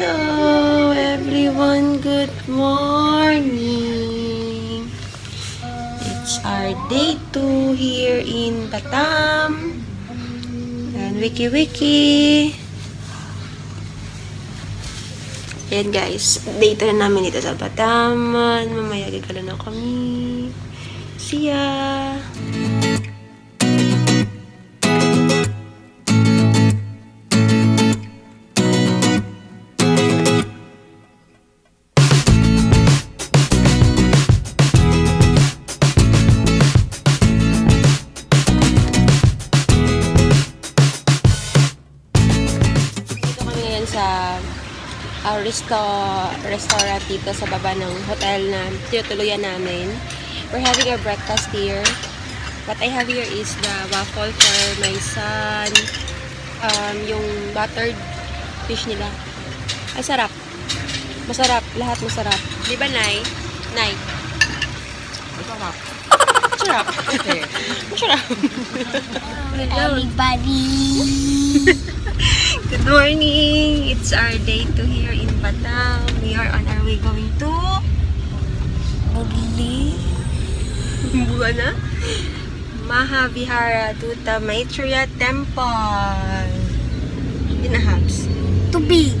Hello everyone, good morning. It's our day 2 here in Batam. And wiki. Ayan guys, day 2 na namin dito sa Batam. Mamaya gagala na kami. See ya! Our restaurant dito sa baba ng hotel na tinutuluyan namin. We're having our breakfast here. What I have here is the waffle for my son. Yung buttered fish nila. Ay, sarap. Masarap. Lahat masarap. Di ba, Nay? Nay. Masarap. Masarap. Okay. Masarap. Everybody. Good morning! It's our day 2 here in Batam. We are on our way going to Mahavihara Duta Maitreya Temple. In a house. Too big!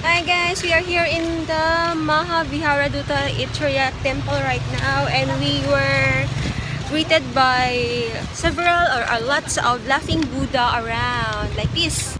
Hi guys, we are here in the Mahavihara Duta Maitreya Temple right now, and we were greeted by several or lots of laughing Buddha around like this.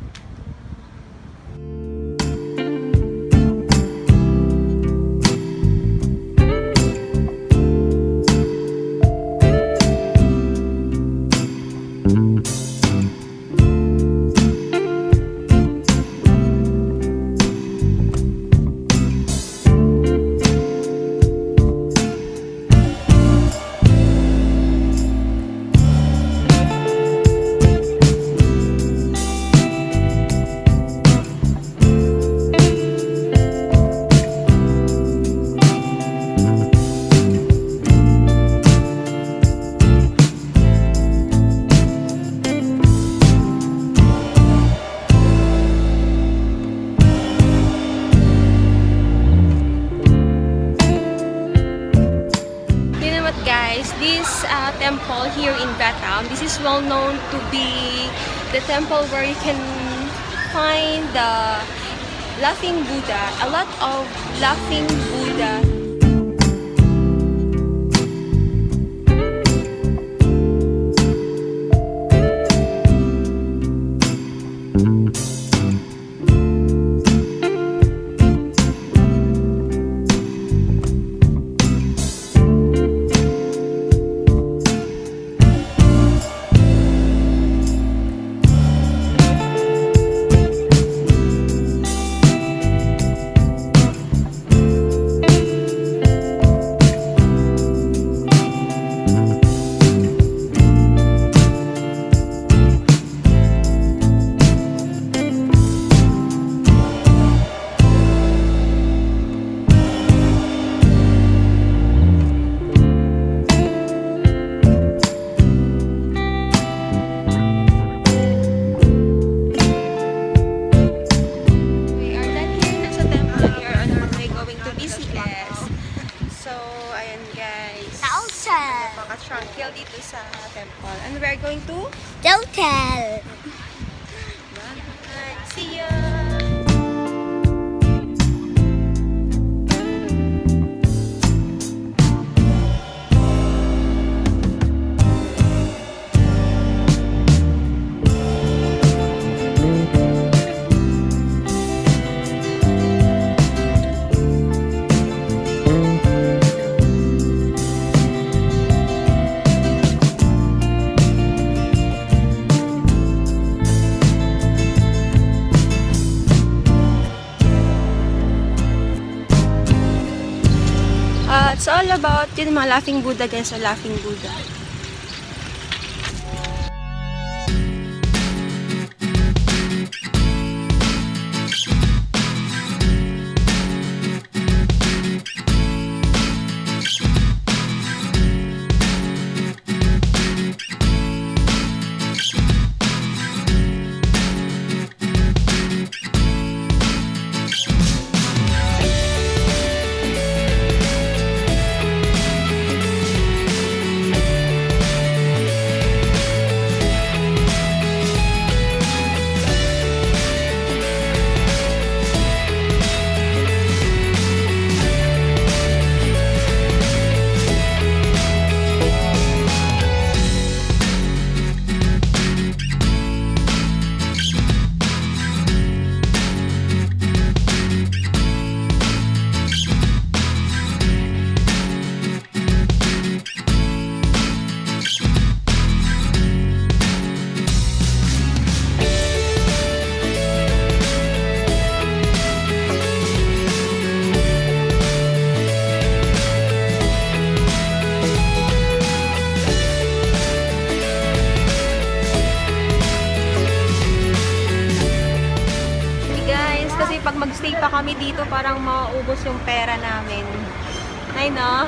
This temple here in Batam, this is well known to be the temple where you can find the laughing Buddha, a lot of laughing Buddha. we're going to? Don't tell. See you. It's all about yun, mga Laughing Buddha guys, so Laughing Buddha. Pag mag-stay pa kami dito, parang mauubos yung pera namin. Ay, no?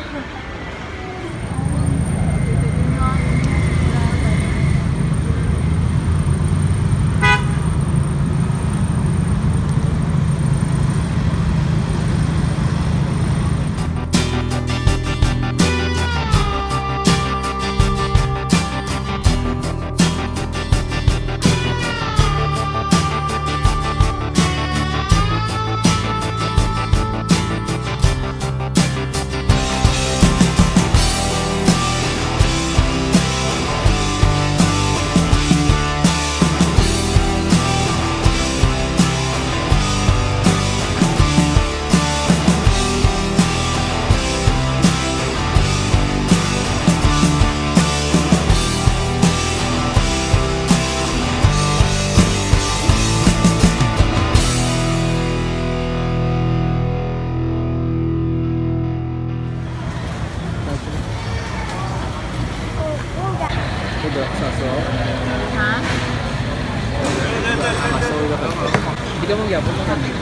Kita mau gabung kan? We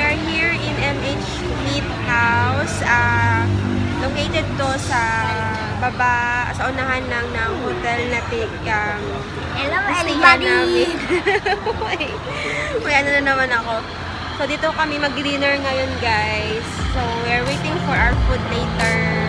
are here in MH Meat House. Located to sa baba, sa unahan ng hotel na tigam. Hello everybody! May ano na naman ako. So, dito kami mag-dinner ngayon, guys. So, we're waiting for our food later.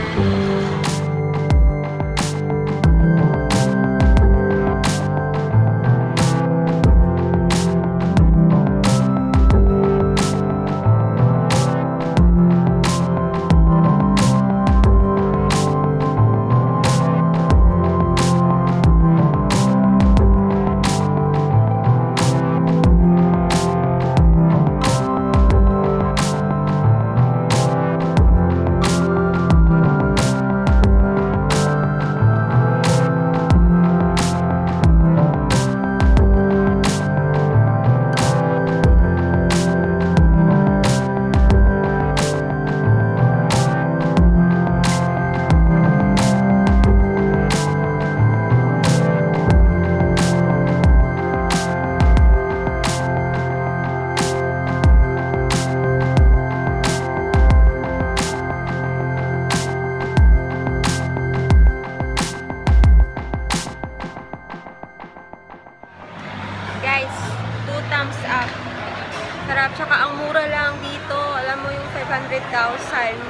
500,000.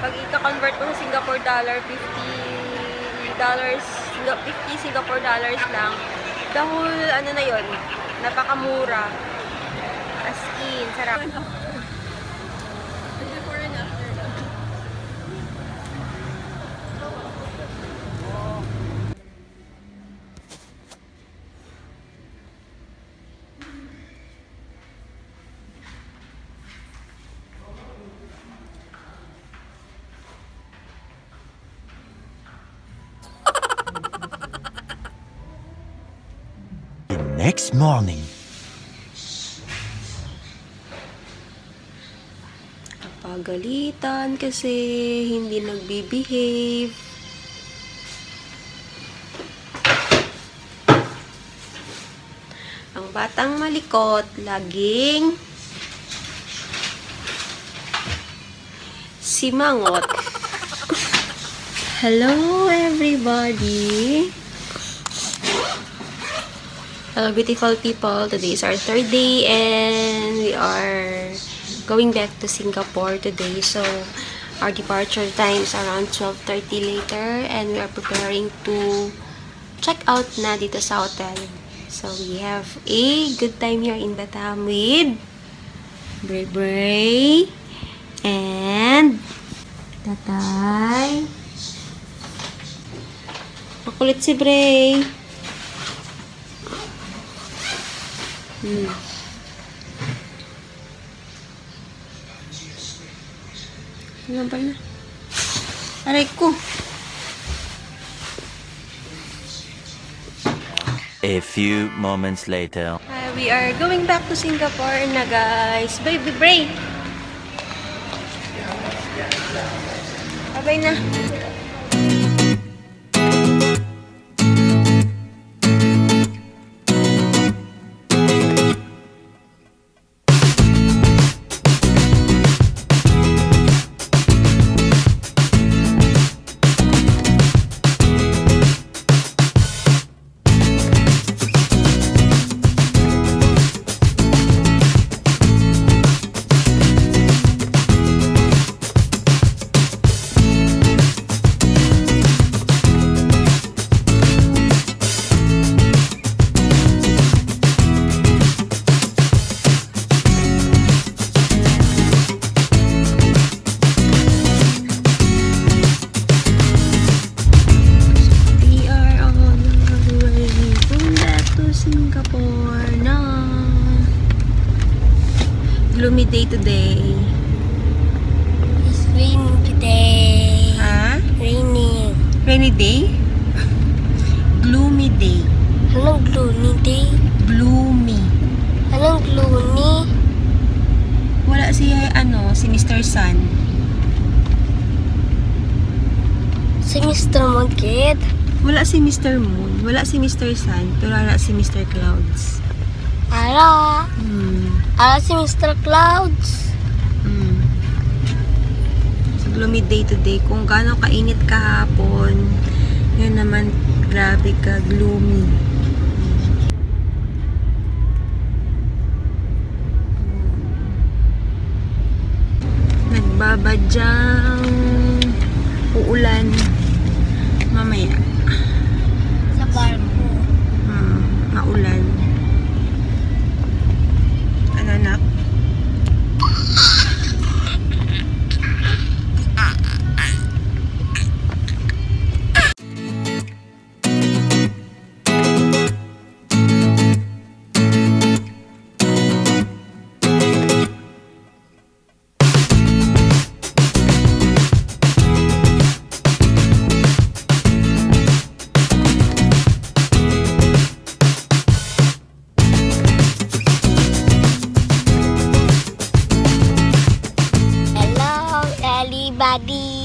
Pag ika-convert ko sa Singapore dollar, $50 lang. The whole, ano na yun, napakamura. As in, sarap. Before and after. Next morning. Napagalitan kasi hindi nagbe-behave. Ang batang malikot laging simangot. Hello everybody. Hello beautiful people, today is our third day and we are going back to Singapore today. So our departure time is around 12:30 later and we are preparing to check out na dito sa hotel. So we have a good time here in Batam with Bray Bray and Tatay. Makulit si Bray. Nampal na. Aray ko. A few moments later. We are going back to Singapore na guys. Baby Bray. Bye-bye na. Gloomy day today. It's raining today. Huh? Rainy. Rainy day? Gloomy day. Hello, gloomy day. Gloomy. Hello, gloomy. Wala si ano, si Mr. Sun. Si Mr. Moon kid. Wala si Mr. Moon, wala si Mr. Sun, pero wala si Mr. Clouds. Hello. Ala si Mr. Clouds. So, gloomy day today. Kung gaano kainit kahapon, yun naman, grabe ka, gloomy. Nagbabadyang uulan mamaya. Sa barko. Maulan. Anak. Daddy.